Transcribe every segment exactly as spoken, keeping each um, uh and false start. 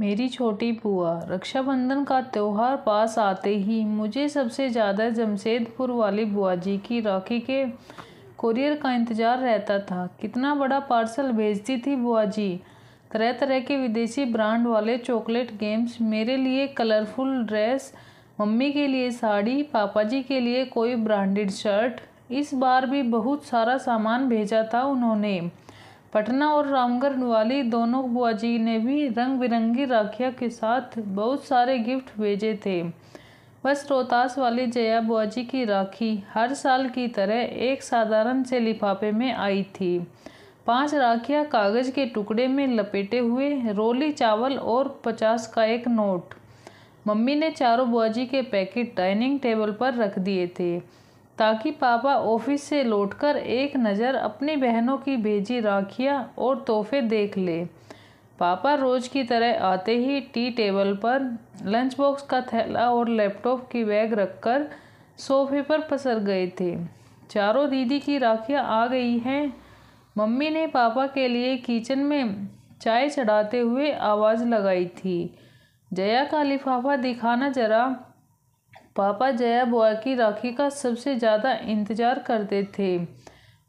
मेरी छोटी बुआ, रक्षाबंधन का त्यौहार पास आते ही मुझे सबसे ज़्यादा जमशेदपुर वाली बुआ जी की राखी के कोरियर का इंतज़ार रहता था। कितना बड़ा पार्सल भेजती थी बुआ जी। तरह तरह के विदेशी ब्रांड वाले चॉकलेट गेम्स, मेरे लिए कलरफुल ड्रेस, मम्मी के लिए साड़ी, पापा जी के लिए कोई ब्रांडेड शर्ट। इस बार भी बहुत सारा सामान भेजा था उन्होंने। पटना और रामगढ़ वाली दोनों बुआ जी ने भी रंग बिरंगी राखियाँ के साथ बहुत सारे गिफ्ट भेजे थे। बस रोहतास वाली जया बुआ जी की राखी हर साल की तरह एक साधारण से लिफाफे में आई थी। पांच राखियाँ कागज़ के टुकड़े में लपेटे हुए, रोली चावल और पचास का एक नोट। मम्मी ने चारों बुआ जी के पैकेट डाइनिंग टेबल पर रख दिए थे ताकि पापा ऑफिस से लौटकर एक नज़र अपनी बहनों की भेजी राखियाँ और तोहफे देख ले। पापा रोज़ की तरह आते ही टी टेबल पर लंच बॉक्स का थैला और लैपटॉप की बैग रखकर सोफे पर पसर गए थे। चारों दीदी की राखियाँ आ गई हैं। मम्मी ने पापा के लिए किचन में चाय चढ़ाते हुए आवाज़ लगाई थी, जया का लिफाफा दिखाना जरा। पापा जया बुआ की राखी का सबसे ज़्यादा इंतज़ार करते थे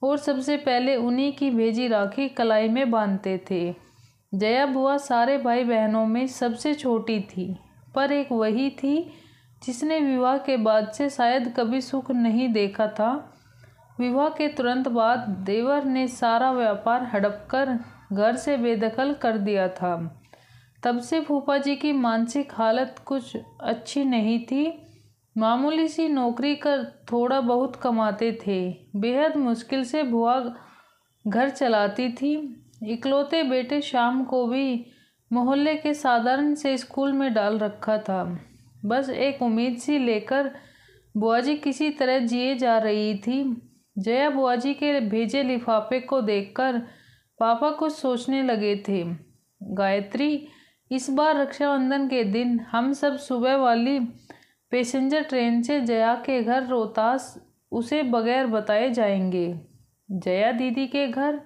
और सबसे पहले उन्हीं की भेजी राखी कलाई में बांधते थे। जया बुआ सारे भाई बहनों में सबसे छोटी थी, पर एक वही थी जिसने विवाह के बाद से शायद कभी सुख नहीं देखा था। विवाह के तुरंत बाद देवर ने सारा व्यापार हड़पकर घर से बेदखल कर दिया था। तब से फूफा जी की मानसिक हालत कुछ अच्छी नहीं थी। मामूली सी नौकरी कर थोड़ा बहुत कमाते थे। बेहद मुश्किल से बुआ घर चलाती थी। इकलौते बेटे शाम को भी मोहल्ले के साधारण से स्कूल में डाल रखा था। बस एक उम्मीद सी लेकर बुआ जी किसी तरह जिए जा रही थी। जया बुआ जी के भेजे लिफाफे को देखकर पापा कुछ सोचने लगे थे। गायत्री, इस बार रक्षाबंधन के दिन हम सब सुबह वाली पैसेंजर ट्रेन से जया के घर रोहतास उसे बगैर बताए जाएंगे। जया दीदी के घर।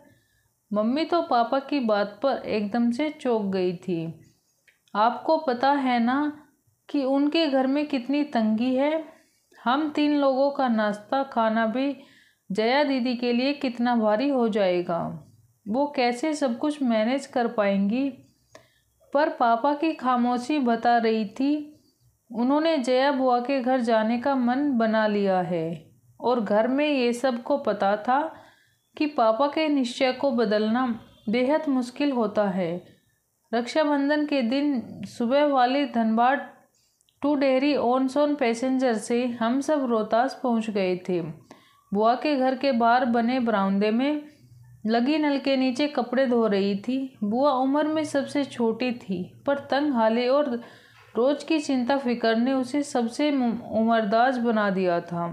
मम्मी तो पापा की बात पर एकदम से चौंक गई थी। आपको पता है ना कि उनके घर में कितनी तंगी है। हम तीन लोगों का नाश्ता खाना भी जया दीदी के लिए कितना भारी हो जाएगा। वो कैसे सब कुछ मैनेज कर पाएंगी। पर पापा की खामोशी बता रही थी, उन्होंने जया बुआ के घर जाने का मन बना लिया है। और घर में ये सब को पता था कि पापा के निश्चय को बदलना बेहद मुश्किल होता है। रक्षाबंधन के दिन सुबह वाली Dhanbad to Dehri on Sone passenger से हम सब रोहतास पहुंच गए थे। बुआ के घर के बाहर बने बरामदे में लगी नल के नीचे कपड़े धो रही थी। बुआ उम्र में सबसे छोटी थी, पर तंग हाले और रोज की चिंता फिकर ने उसे सबसे उम्रदाज बना दिया था।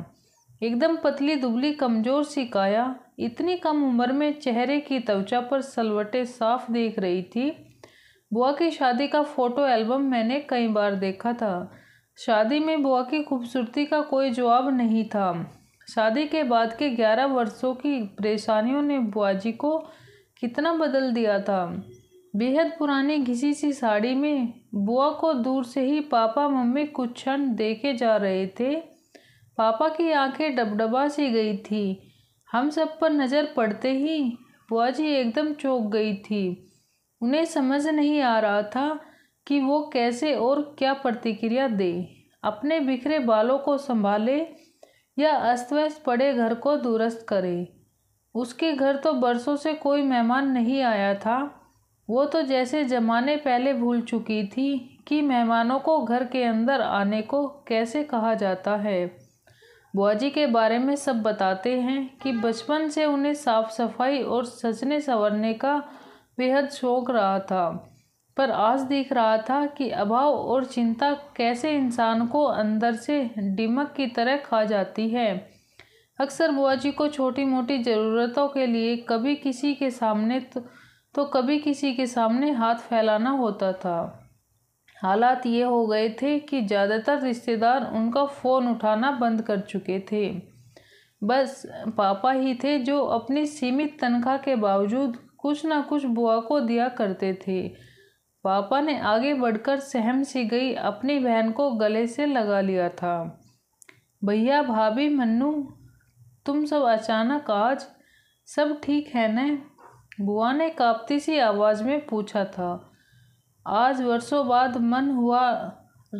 एकदम पतली दुबली कमज़ोर सी काया, इतनी कम उम्र में चेहरे की त्वचा पर सलवटें साफ देख रही थी। बुआ की शादी का फ़ोटो एल्बम मैंने कई बार देखा था। शादी में बुआ की खूबसूरती का कोई जवाब नहीं था। शादी के बाद के ग्यारह वर्षों की परेशानियों ने बुआ जी को कितना बदल दिया था। बेहद पुरानी घिसी सी साड़ी में बुआ को दूर से ही पापा मम्मी कुछ क्षण देखे जा रहे थे। पापा की आंखें डबडबा सी गई थी। हम सब पर नज़र पड़ते ही बुआ जी एकदम चौंक गई थी। उन्हें समझ नहीं आ रहा था कि वो कैसे और क्या प्रतिक्रिया दे। अपने बिखरे बालों को संभाले या अस्त व्यस्त पड़े घर को दुरुस्त करे। उसके घर तो बरसों से कोई मेहमान नहीं आया था। वो तो जैसे जमाने पहले भूल चुकी थी कि मेहमानों को घर के अंदर आने को कैसे कहा जाता है। बुआ जी के बारे में सब बताते हैं कि बचपन से उन्हें साफ सफाई और सजने संवरने का बेहद शौक रहा था, पर आज दिख रहा था कि अभाव और चिंता कैसे इंसान को अंदर से दीमक की तरह खा जाती है। अक्सर बुआ जी को छोटी मोटी ज़रूरतों के लिए कभी किसी के सामने तो तो कभी किसी के सामने हाथ फैलाना होता था। हालात ये हो गए थे कि ज़्यादातर रिश्तेदार उनका फ़ोन उठाना बंद कर चुके थे। बस पापा ही थे जो अपनी सीमित तनख्वाह के बावजूद कुछ ना कुछ बुआ को दिया करते थे। पापा ने आगे बढ़कर सहम सी गई अपनी बहन को गले से लगा लिया था। भैया भाभी मन्नू तुम सब अचानक आज सब ठीक है न? बुआ ने कांपती सी आवाज़ में पूछा था। आज वर्षों बाद मन हुआ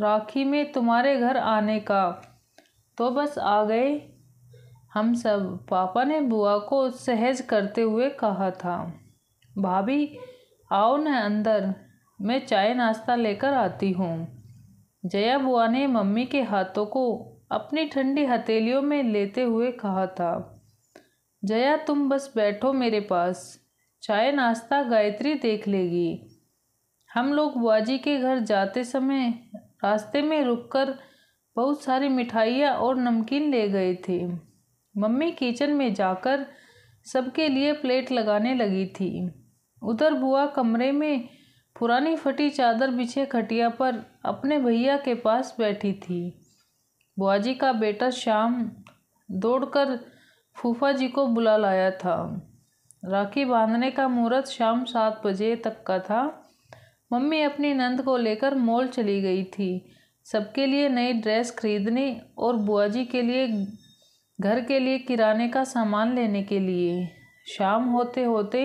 राखी में तुम्हारे घर आने का, तो बस आ गए हम सब, पापा ने बुआ को सहज करते हुए कहा था। भाभी आओ न अंदर, मैं चाय नाश्ता लेकर आती हूँ। जया बुआ ने मम्मी के हाथों को अपनी ठंडी हथेलियों में लेते हुए कहा था। जया तुम बस बैठो मेरे पास, चाय नाश्ता गायत्री देख लेगी। हम लोग बुआ जी के घर जाते समय रास्ते में रुककर बहुत सारी मिठाइयाँ और नमकीन ले गए थे। मम्मी किचन में जाकर सबके लिए प्लेट लगाने लगी थी। उधर बुआ कमरे में पुरानी फटी चादर बिछे खटिया पर अपने भैया के पास बैठी थी। बुआ जी का बेटा श्याम दौड़कर फूफा जी को बुला लाया था। राखी बांधने का मुहूर्त शाम सात बजे तक का था। मम्मी अपनी नंद को लेकर मॉल चली गई थी, सबके लिए नई ड्रेस खरीदने और बुआ जी के लिए घर के लिए किराने का सामान लेने के लिए। शाम होते होते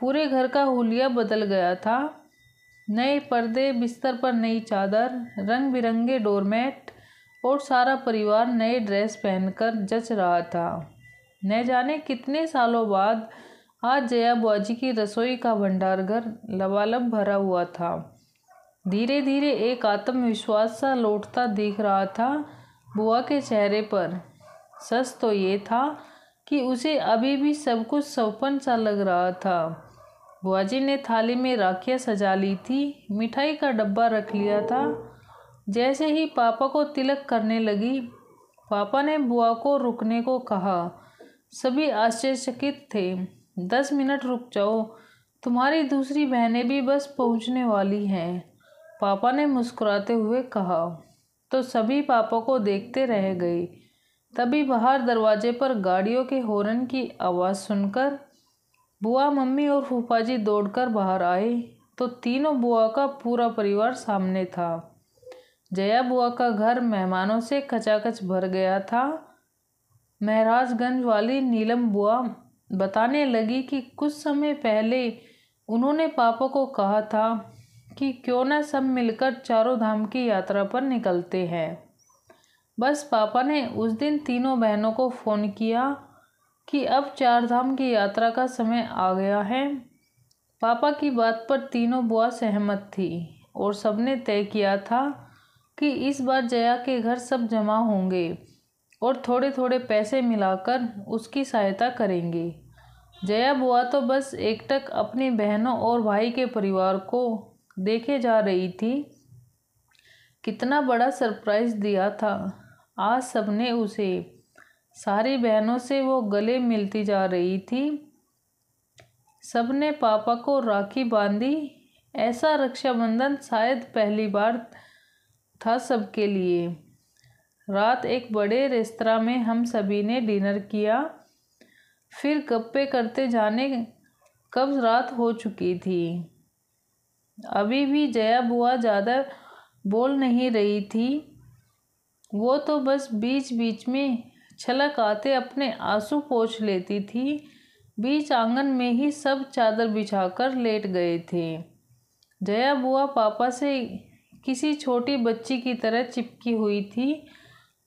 पूरे घर का हुलिया बदल गया था। नए पर्दे, बिस्तर पर नई चादर, रंग बिरंगे डोरमेट और सारा परिवार नए ड्रेस पहनकर जच रहा था। न जाने कितने सालों बाद आज जया बुआ जी की रसोई का भंडार घर लबालब भरा हुआ था। धीरे धीरे एक आत्मविश्वास सा लौटता दिख रहा था बुआ के चेहरे पर। सच तो ये था कि उसे अभी भी सब कुछ सौपन सा लग रहा था। बुआ जी ने थाली में राखियाँ सजा ली थी, मिठाई का डब्बा रख लिया था। जैसे ही पापा को तिलक करने लगी, पापा ने बुआ को रुकने को कहा। सभी आश्चर्यचकित थे। दस मिनट रुक जाओ, तुम्हारी दूसरी बहनें भी बस पहुंचने वाली हैं, पापा ने मुस्कुराते हुए कहा। तो सभी पापा को देखते रह गए। तभी बाहर दरवाजे पर गाड़ियों के हॉर्न की आवाज़ सुनकर बुआ, मम्मी और फूफा जी दौड़कर बाहर आए तो तीनों बुआ का पूरा परिवार सामने था। जया बुआ का घर मेहमानों से खचाखच भर गया था। महराजगंज वाली नीलम बुआ बताने लगी कि कुछ समय पहले उन्होंने पापा को कहा था कि क्यों न सब मिलकर चारों धाम की यात्रा पर निकलते हैं। बस पापा ने उस दिन तीनों बहनों को फ़ोन किया कि अब चार धाम की यात्रा का समय आ गया है। पापा की बात पर तीनों बुआ सहमत थी और सबने तय किया था कि इस बार जया के घर सब जमा होंगे और थोड़े थोड़े पैसे मिलाकर उसकी सहायता करेंगे। जया बुआ तो बस एकटक अपनी बहनों और भाई के परिवार को देखे जा रही थी। कितना बड़ा सरप्राइज दिया था आज सबने उसे। सारी बहनों से वो गले मिलती जा रही थी। सबने पापा को राखी बांधी। ऐसा रक्षाबंधन शायद पहली बार था सबके लिए। रात एक बड़े रेस्तरा में हम सभी ने डिनर किया। फिर गप्पे करते जाने कब रात हो चुकी थी। अभी भी जया बुआ ज़्यादा बोल नहीं रही थी। वो तो बस बीच बीच में छलक आते अपने आंसू पोंछ लेती थी। बीच आंगन में ही सब चादर बिछाकर लेट गए थे। जया बुआ पापा से किसी छोटी बच्ची की तरह चिपकी हुई थी,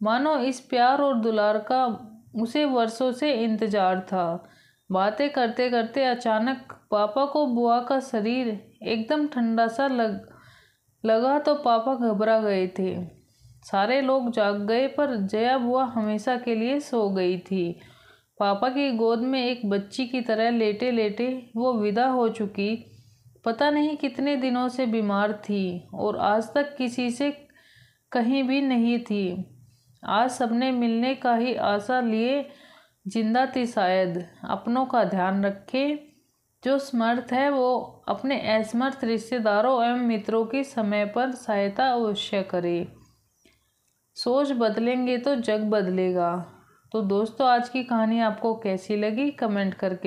मानो इस प्यार और दुलार का उसे वर्षों से इंतज़ार था। बातें करते करते अचानक पापा को बुआ का शरीर एकदम ठंडा सा लग लगा तो पापा घबरा गए थे। सारे लोग जाग गए पर जया बुआ हमेशा के लिए सो गई थी। पापा की गोद में एक बच्ची की तरह लेटे लेटे वो विदा हो चुकी, पता नहीं कितने दिनों से बीमार थी और आज तक किसी से कहीं भी नहीं थी। आज सबने मिलने का ही आशा लिए जिंदा थी शायद। अपनों का ध्यान रखें, जो समर्थ है वो अपने असमर्थ रिश्तेदारों एवं मित्रों की समय पर सहायता अवश्य करे। सोच बदलेंगे तो जग बदलेगा। तो दोस्तों, आज की कहानी आपको कैसी लगी कमेंट करके